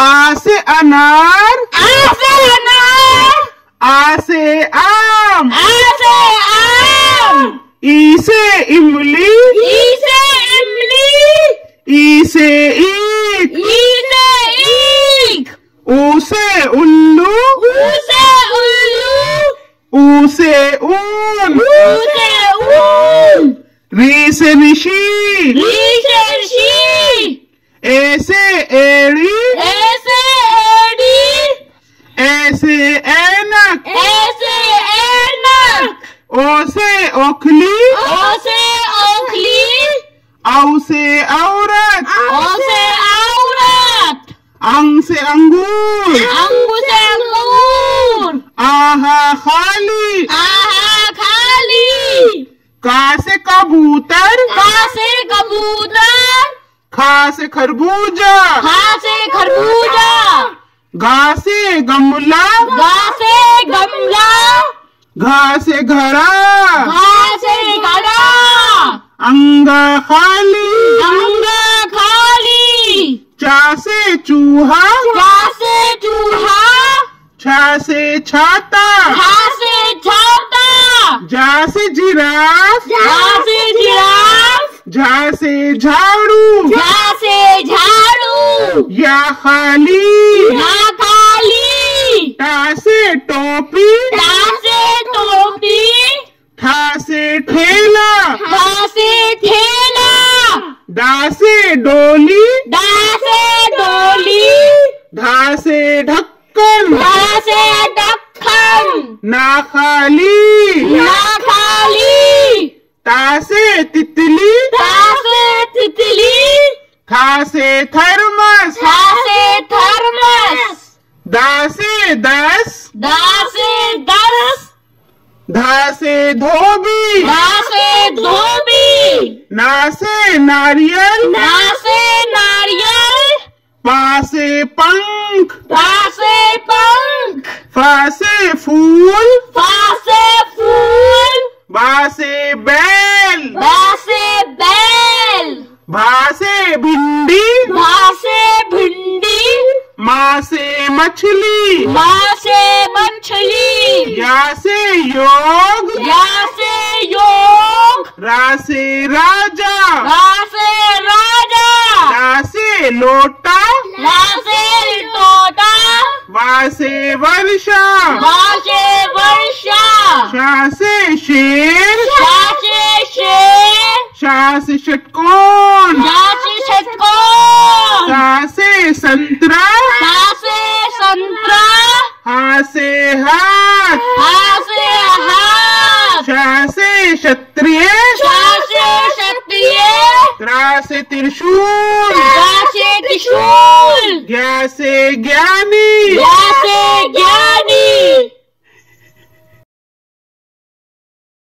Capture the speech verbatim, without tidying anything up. आ से अनार, आ से अनार, आ से आम, आ से आम, ई से इमली, ई से इमली, ई से ईख, ई से ईख, ऊ से उल्लू, ऊ से उल्लू, ऊ से ऊन, ऊ से ऊन, री से ऋषि, री से ऋषि, ए से एड़ी, ओखली, ओ से ओखली, औ से औरत, औ से औरत, अंग से अंगूर, अंग से अंगूर, आहा खाली, आहा खाली, का से कबूतर, का से कबूतर, खा से खरबूजा, खा से खरबूजा, गा से गमला, गा से गमला, घा से घड़ा, घा से घड़ा, अंगा खाली, अंगा खाली, चा से चूहा, चा से चूहा, छा से छाता, छा से छाता, जा से जिराफ, जा से जिराफ, झा से झाड़ू, झा से झाड़ू, या खाली, या खाली, टा से टोपी, टा से टोपी, ठा से ठेला, ठा से ठेला, डा से डोली, डा से डोली, ढा से ढक्कन, ढा से ढक्कन, ना खाली, ना खाली, ता से तितली, ता से तितली, खा से थर्मस, खा से थर्मस, दा से दस, दा से दस, धा से धोबी, धा से धोबी, ना से नारियल, ना से नारियल, पा से पंख, पा से पंख, फा से फूल, फा से फूल, बा से बैल, बा से बैल, भा से भिंडी, भा से भिंडी, माँ से मछली, माँ से मछली, या से योग, या से योग, रा से राजा, रा से राजा, ला से लोटा, ला से लोटा, वा से वर्षा, वा से वर्षा, शा से शेर, शा से शेर, शा से षटकोण, शा से षटकोण, सा से संतरा, संतरा, हा से हाथ, हा से हाथ, शा से क्षत्रिय, शा से क्षत्रिय, त्रा से त्रिशूल, त्रा से त्रिशूल, ज्ञा से ज्ञानी,